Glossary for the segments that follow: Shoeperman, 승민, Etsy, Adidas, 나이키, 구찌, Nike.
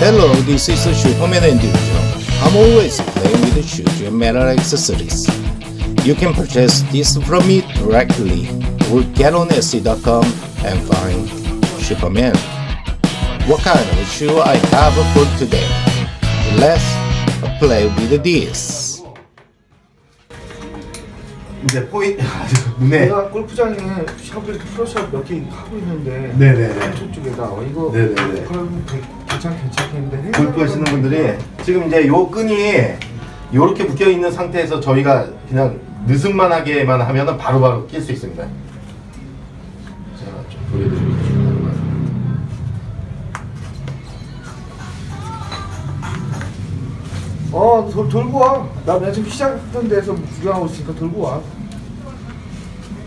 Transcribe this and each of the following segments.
Hello, this is Shoeperman and I'm always playing with shoes and metal accessories. You can purchase this from me directly or get on Etsy.com and find Shoeperman. What kind of shoe I have for today? Let's play with this. 근데 포인트 내가 골프장에 샵을 이렇게 프로샵 몇 개 하고 있는데 한쪽 쪽에다 이거 그럼 괜찮겠는데 골프 하시는 분들이 지금 이제 요 끈이 요렇게 묶여 있는 상태에서 저희가 그냥 느슨만하게만 하면은 바로바로 낄 수 있습니다. 제가 좀 보여드릴게요. 돌고 와. 나 맨 지금 시작했던 데서 구경하고 있으니까 돌고 와.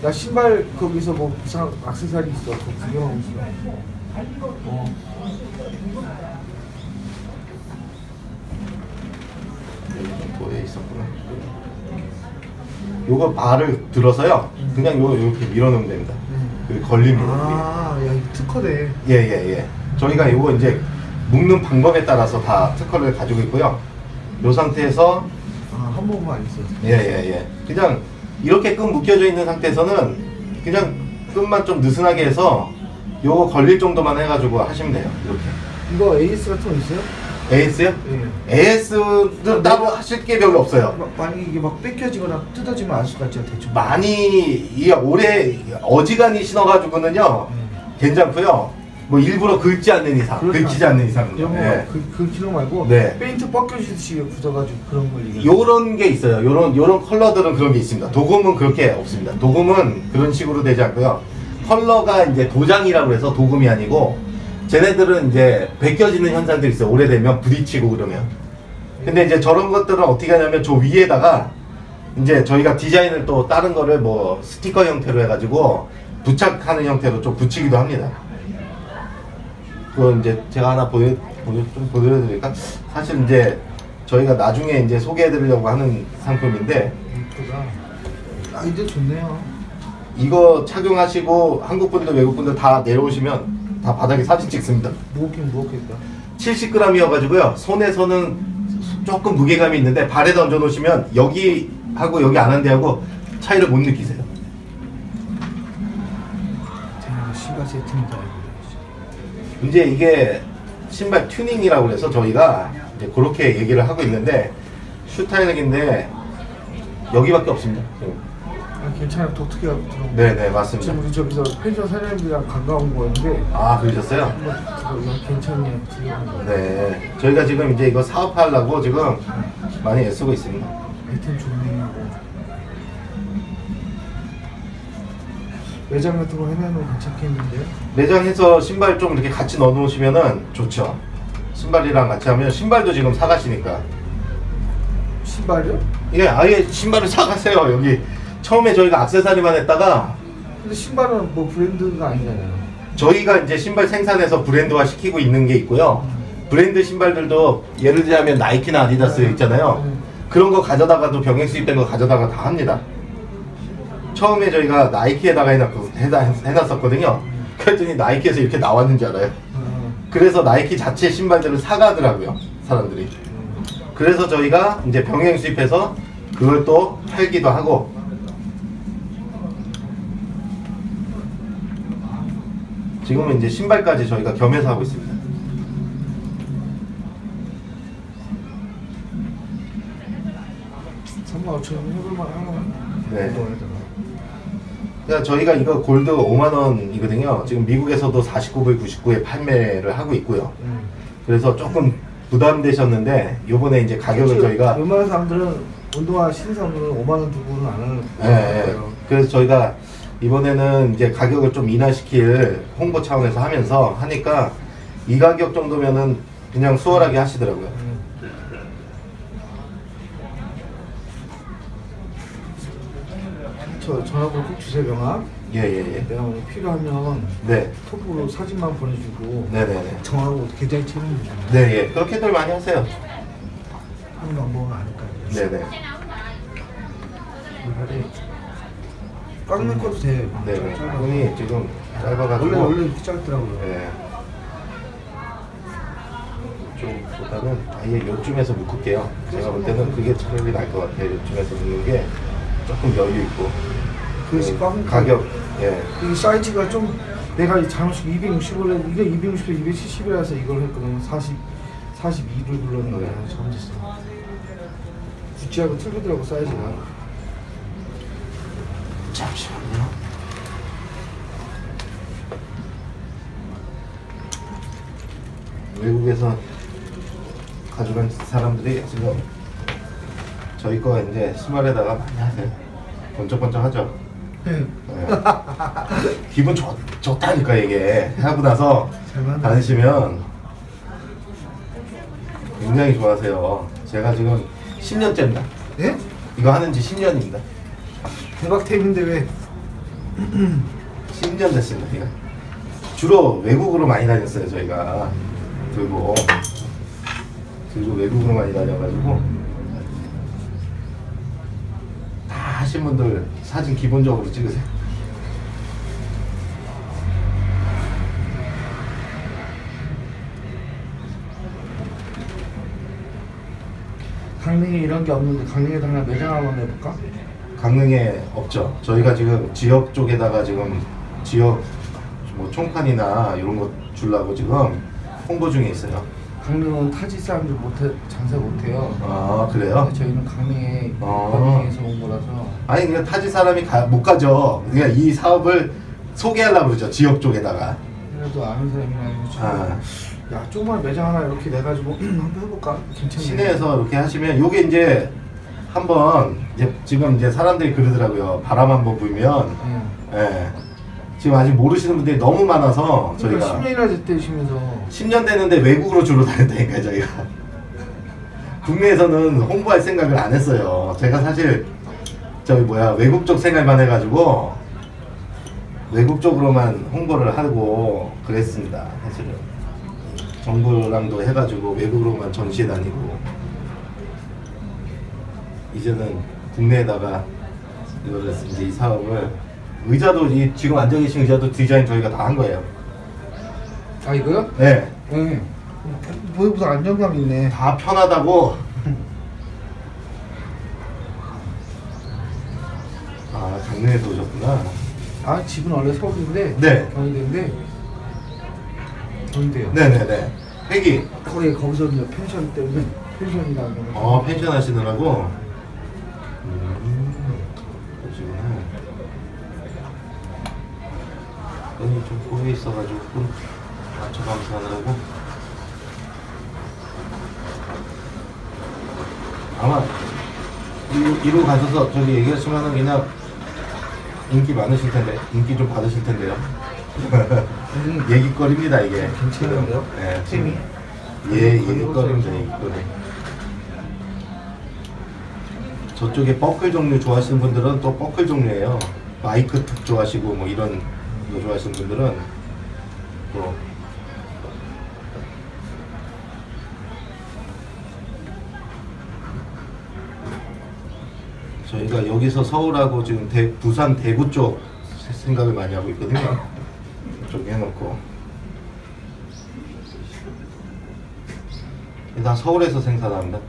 나 신발 거기서 뭐 이상 액세서리 있어. 그거 구경하고 있어. 여기 있었구나. 요거 발을 들어서요. 그냥 요거 이렇게 밀어넣으면 됩니다. 여기 걸림목. 아, 야, 이거 특허네. 예. 저희가 요거 이제 묶는 방법에 따라서 다 특허를 가지고 있고요. 요 상태에서 한 번만 안 있어요. 예. 그냥 이렇게 끈 묶여져 있는 상태에서는 그냥 끈만 좀 느슨하게 해서 요거 걸릴 정도만 해가지고 하시면 돼요. 이렇게. 이거 AS 같은 거 있어요? AS요? 예. AS도 따로 하실 게 별로 없어요. 만약에 이게 막 뺏겨지거나 뜯어지면 알 수가 있죠, 대충. 많이 올해 어지간히 신어가지고는요, 괜찮고요. 뭐 일부러 긁지 않는 이상, 긁히지 않는 이상. 네. 긁히는 거 말고 네. 페인트 벗겨지듯이 굳어가지고 그런 걸 얘기해요. 요런 게 있어요. 요런 컬러들은 그런 게 있습니다. 도금은 그렇게 없습니다. 도금은 그런 식으로 되지 않고요. 컬러가 이제 도장이라고 해서 도금이 아니고 쟤네들은 이제 벗겨지는 현상들이 있어요. 오래되면 부딪히고 그러면. 근데 이제 저런 것들은 어떻게 하냐면 저 위에다가 이제 저희가 디자인을 또 다른 거를 뭐 스티커 형태로 해가지고 부착하는 형태로 좀 붙이기도 합니다. 그거 이제 제가 하나 보여드릴까? 사실 이제 저희가 나중에 이제 소개해드리려고 하는 상품인데. 예쁘다. 아, 이제 좋네요. 이거 착용하시고 한국분들 외국분들 다 내려오시면 다 바닥에 사진 찍습니다. 무겁겠다. 70g이어가지고요. 손에서는 조금 무게감이 있는데 발에다 얹어놓으시면 여기하고 여기 안 한 데하고 차이를 못 느끼세요. 제가 신발 세팅도 알고. 이제 이게 신발 튜닝이라고 해서 저희가 이제 그렇게 얘기를 하고 있는데 슈타이닉인데 여기밖에 없습니다. 아, 괜찮아요. 독특해 가지고. 네네 맞습니다. 지금 우리 저기서 펜션 사장님이랑 반가운 거였는데. 아 그러셨어요? 괜찮네요. 네 저희가 지금 이제 이거 사업하려고 지금 많이 애쓰고 있습니다. 아이템 좋네요. 매장 같은 거 해놔도 괜찮겠는데요? 매장해서 신발 좀 이렇게 같이 넣어놓으시면은 좋죠. 신발이랑 같이 하면 신발도 지금 사가시니까. 신발이요? 예, 아예 신발을 사가세요. 여기 처음에 저희가 액세서리만 했다가. 근데 신발은 뭐 브랜드가 아니잖아요. 저희가 이제 신발 생산해서 브랜드화 시키고 있는 게 있고요. 브랜드 신발들도 예를 들자면 나이키나 아디다스 있잖아요. 그런 거 가져다가도 병행 수입된 거 가져다가 다 합니다. 처음에 저희가 나이키에다가 해놨었거든요. 그랬더니 나이키에서 이렇게 나왔는지 알아요? 그래서 나이키 자체 신발들을 사가더라고요, 사람들이. 그래서 저희가 이제 병행 수입해서 그걸 또 팔기도 하고. 지금은 이제 신발까지 저희가 겸해서 하고 있습니다. 네. 그러니까 저희가 이거 골드 5만원이거든요. 지금 미국에서도 49불 99에 판매를 하고 있고요. 그래서 조금 부담되셨는데 요번에 이제 가격을 저희가 웬만한 사람들은 운동화 신상으로 5만원 주고는 안 하는 거예요. 그래서 저희가 이번에는 이제 가격을 좀 인하시킬 홍보 차원에서 하면서 하니까 이 가격 정도면은 그냥 수월하게 하시더라고요. 저 전화번호 꼭 주세요, 명함. 예. 내가 오늘 필요하면 네. 톡으로 사진만 보내주고 네네네. 정하고 계좌에 채우면 돼요. 네. 그렇게들 많이 하세요. 하는 방법은 아닐까요? 네네. 깎는 것도 돼요. 네네. 손이 지금 짧아가지고 원래 이렇게 짧더라고요. 네. 좀 일단은 아예 요쯤에서 묶을게요. 제가 볼 때는 그게 차라리 나을 것 같아요. 요쯤에서 묶는 게 조금 여유 있고. 그래서 가격, 예. 이 사이즈가 좀 내가 잠시 260을 했는데 이게 260에 270이라서 이걸 했거든요. 40, 42를 불렀는데 잘못했어. 구찌하고 틀리더라고 사이즈가. 잠시만요. 외국에서 가져간 사람들이 지금 저희 거 이제 신발에다가 많이 하세요. 번쩍번쩍하죠. 네. 기분 좋다니까 이게 하고 나서 다니시면 굉장히 좋아하세요. 제가 지금 10년째입니다. 네? 이거 하는지 10년입니다. 대박 템인데 왜? 10년 됐습니다. 이거. 주로 외국으로 많이 다녔어요 저희가. 들고 외국으로 많이 다녀가지고 다 하신 분들 사진 기본적으로 찍으세요. 강릉에 이런 게 없는데 강릉에 하나 매장 한번 해볼까? 강릉에 없죠. 저희가 지금 지역 쪽에다가 지금 지역 뭐 총판이나 이런 거 주려고 지금 홍보 중에 있어요. 강릉은 타지 사람들 장사 못해요. 아 그래요? 저희는 강릉에 강릉에서 온 거라서. 아니 그냥 타지 사람이 못 가죠. 그냥 이 사업을 소개하려고 그러죠. 지역 쪽에다가. 그래도 아는 사람이나 야 조그만 매장 하나 이렇게 내가지고 한번 해볼까? 괜찮네. 시내에서 이렇게 하시면 요게 이제 한번 이제 지금 이제 사람들이 그러더라고요. 바람 한번 불면. 예. 지금 아직 모르시는 분들이 너무 많아서 그러니까 저희가 10년이나 됐대시면서 10년 됐는데 외국으로 주로 다녔다니까요 저희가. 국내에서는 홍보할 생각을 안 했어요. 제가 사실 저기 뭐야 외국 쪽 생각만 해가지고 외국 쪽으로만 홍보를 하고 그랬습니다. 사실은 정부랑도 해가지고 외국으로만 전시해 다니고 이제는 국내에다가 이거를 이제 이 사업을 의자도 이 지금 앉아 계신 의자도 디자인 저희가 다 한 거예요. 아 이거요? 네. 네. 무슨 안정감 있네. 다 편하다고. 아 강릉에서 오셨구나. 아 집은 원래 서울인데. 네. 경희대인데. 경희대요. 네네네. 회기. 거기 거기서 이제 펜션 때문에 펜션이다. 어 펜션 하시느라고. 눈이 좀 꼬여 있어가지고 맞춰가면서 하느라고 아마 이로 가셔서 저기 얘기하시면은 그냥 인기 많으실 텐데 인기 좀 받으실 텐데요. 얘기거리입니다 이게. 괜찮은데요? 네. 팀이? 예 얘기거리입니다 얘기거리. 저쪽에 버클 종류 좋아하시는 분들은 또 버클 종류예요. 마이크 툭 좋아하시고 뭐 이런 좋아하시는 분들은 또 저희가 여기서 서울하고 지금 부산 대구 쪽 생각을 많이 하고 있거든요. 이쪽 해놓고 일단 서울에서 생산합니다.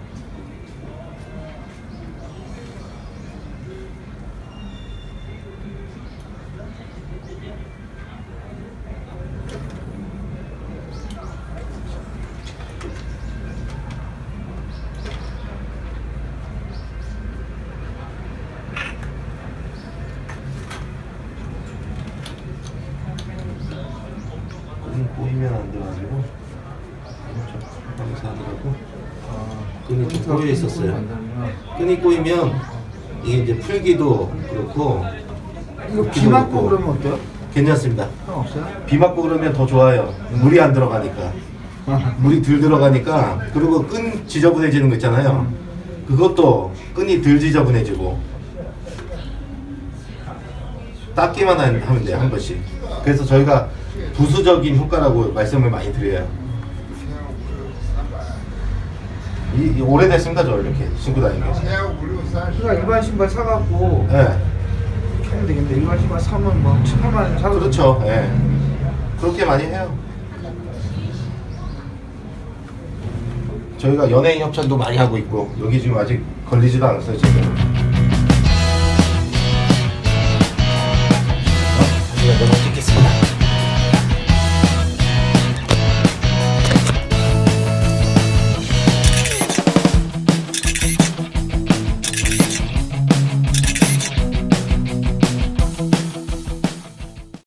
꼬이면 안 돼가지고 감사하더라고. 아, 끈이 좀 꼬여 있었어요. 끈이 꼬이면 이게 이제 풀기도 그렇고 이거 비 맞고 그러면 어때요? 괜찮습니다. 없어요? 비 맞고 그러면 더 좋아요. 물이 안 들어가니까 물이 덜 들어가니까 그리고 끈 지저분해지는 거 있잖아요. 그것도 끈이 덜 지저분해지고 닦기만 하면 돼요 한 번씩. 그래서 저희가 부수적인 효과라고 말씀을 많이 드려요. 이 오래됐습니다 저 이렇게 신고 다니는 게. 그러니까 일반 신발 사갖고 네. 이렇게 하면 되겠는데 일반 신발 사면 막 7,8만 원 사고 그렇죠. 예. 네. 그렇게 많이 해요. 저희가 연예인 협찬도 많이 하고 있고 여기 지금 아직 걸리지도 않았어요 지금.